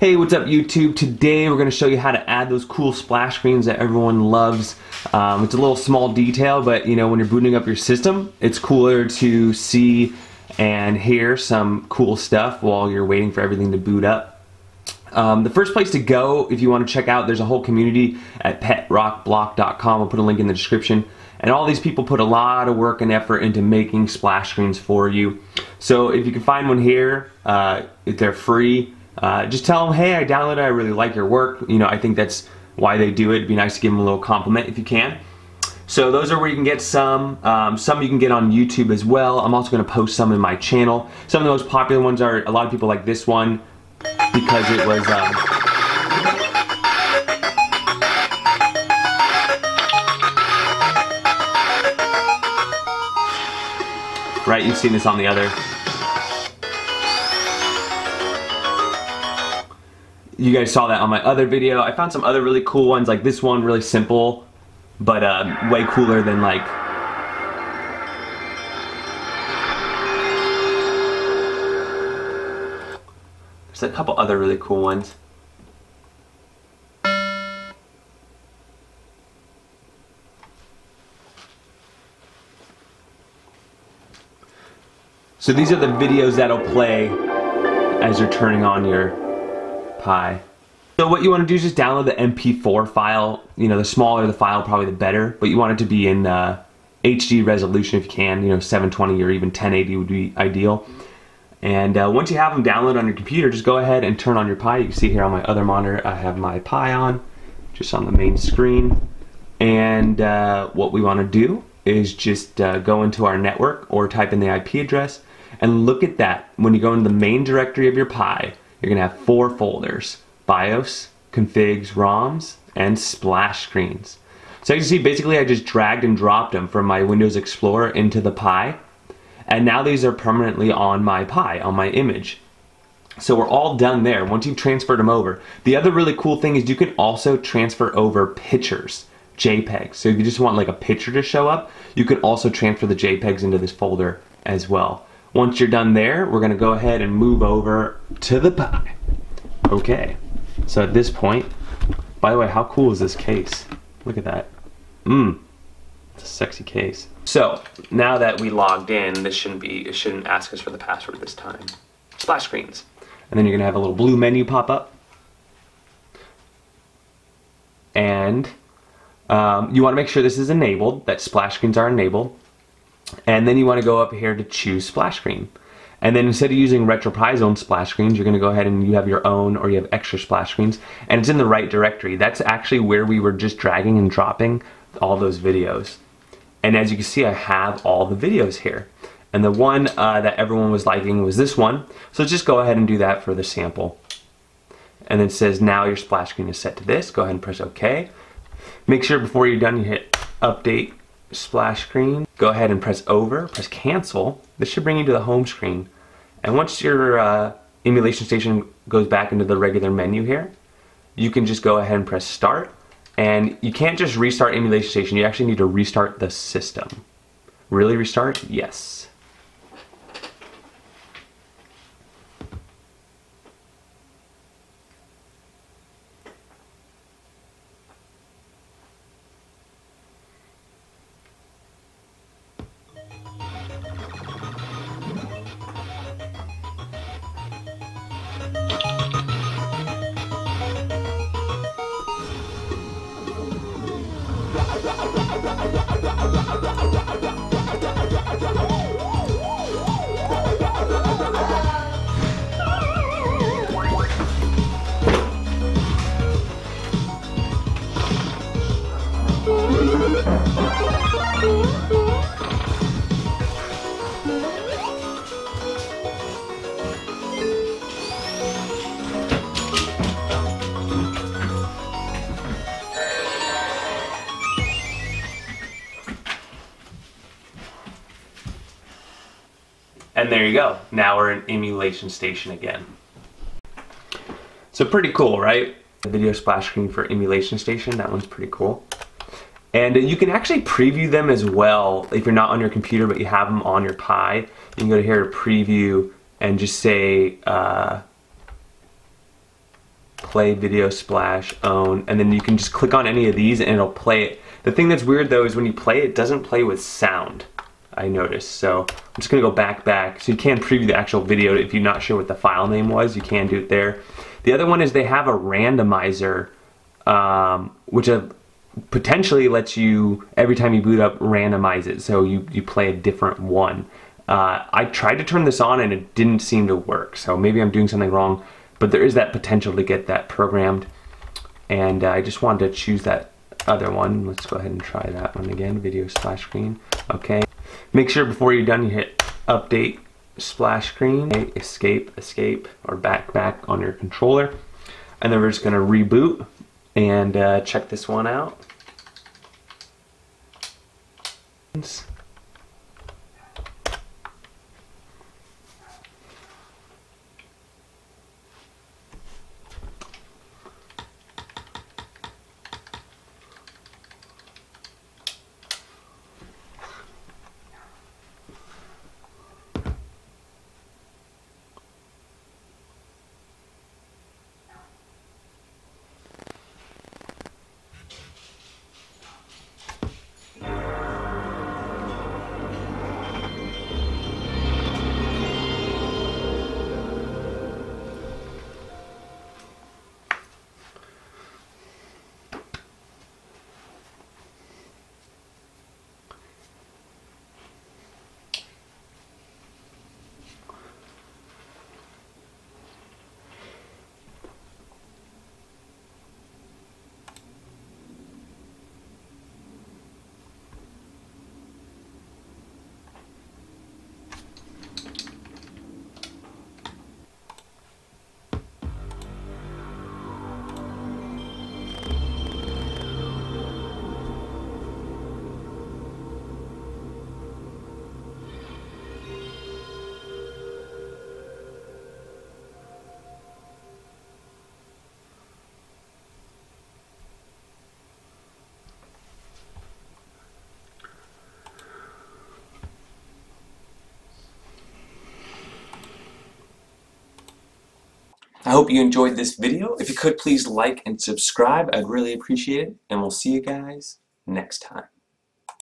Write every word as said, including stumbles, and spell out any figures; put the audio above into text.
Hey, what's up YouTube? Today we're going to show you how to add those cool splash screens that everyone loves. Um, it's a little small detail, but you know, when you're booting up your system, it's cooler to see and hear some cool stuff while you're waiting for everything to boot up. Um, the first place to go if you want to check out, there's a whole community at petrock block dot com. I'll put a link in the description. And all these people put a lot of work and effort into making splash screens for you. So if you can find one here, uh, if they're free, uh, just tell them, hey, I downloaded it, I really like your work. You know, I think that's why they do it. It'd be nice to give them a little compliment if you can. So those are where you can get some. Um, some you can get on YouTube as well. I'm also going to post some in my channel. Some of the most popular ones are, a lot of people like this one because it was... Um, right, you've seen this on the other. You guys saw that on my other video. I found some other really cool ones, like this one, really simple, but uh, way cooler than like... There's a couple other really cool ones. So these are the videos that'll play as you're turning on your Pi. So what you want to do is just download the M P four file. You know, the smaller the file, probably the better. But you want it to be in uh, H D resolution if you can. You know, seven twenty or even ten eighty would be ideal. And uh, once you have them downloaded on your computer, just go ahead and turn on your Pi. You can see here on my other monitor, I have my Pi on, just on the main screen. And uh, what we want to do is just uh, go into our network or type in the I P address. And look at that, when you go into the main directory of your Pi, you're going to have four folders: BIOS, configs, ROMs, and splash screens. So you can see basically I just dragged and dropped them from my Windows Explorer into the Pi, and now these are permanently on my Pi, on my image. So we're all done there once you've transferred them over. The other really cool thing is you can also transfer over pictures, JPEGs. So if you just want like a picture to show up, you can also transfer the JPEGs into this folder as well. Once you're done there, we're going to go ahead and move over to the Pi. Okay, so at this point, by the way, how cool is this case? Look at that. Mmm, it's a sexy case. So now that we logged in, this shouldn't be, it shouldn't ask us for the password this time. Splash screens. And then you're going to have a little blue menu pop up. And um, you want to make sure this is enabled, that splash screens are enabled. And then you want to go up here to choose splash screen. And then instead of using RetroPie's own splash screens, you're going to go ahead and you have your own, or you have extra splash screens. And it's in the right directory. That's actually where we were just dragging and dropping all those videos. And as you can see, I have all the videos here. And the one uh, that everyone was liking was this one. So just go ahead and do that for the sample. And it says now your splash screen is set to this. Go ahead and press OK. Make sure before you're done you hit update splash screen. Go ahead and press over, press cancel. This should bring you to the home screen. And once your uh, emulation station goes back into the regular menu here, you can just go ahead and press start. And you can't just restart emulation station, you actually need to restart the system. Really restart? Yes. And there you go. Now we're in emulation station again. So pretty cool, right? The video splash screen for emulation station. That one's pretty cool. And you can actually preview them as well if you're not on your computer but you have them on your Pi. You can go to here to preview and just say uh, play video, splash, own, and then you can just click on any of these and it'll play it. The thing that's weird though is when you play it, it doesn't play with sound, I noticed. So I'm just gonna go back back. So you can preview the actual video if you're not sure what the file name was, you can do it there. The other one is they have a randomizer, um, which a, potentially lets you, every time you boot up, randomize it. So you, you play a different one. Uh, I tried to turn this on and it didn't seem to work. So maybe I'm doing something wrong, but there is that potential to get that programmed. And uh, I just wanted to choose that other one. Let's go ahead and try that one again, video splash screen. Okay. Make sure before you're done you hit update splash screen, okay, escape, escape, or back, back on your controller. And then we're just gonna reboot and uh, check this one out. I hope you enjoyed this video. If you could, please like and subscribe. I'd really appreciate it, and we'll see you guys next time.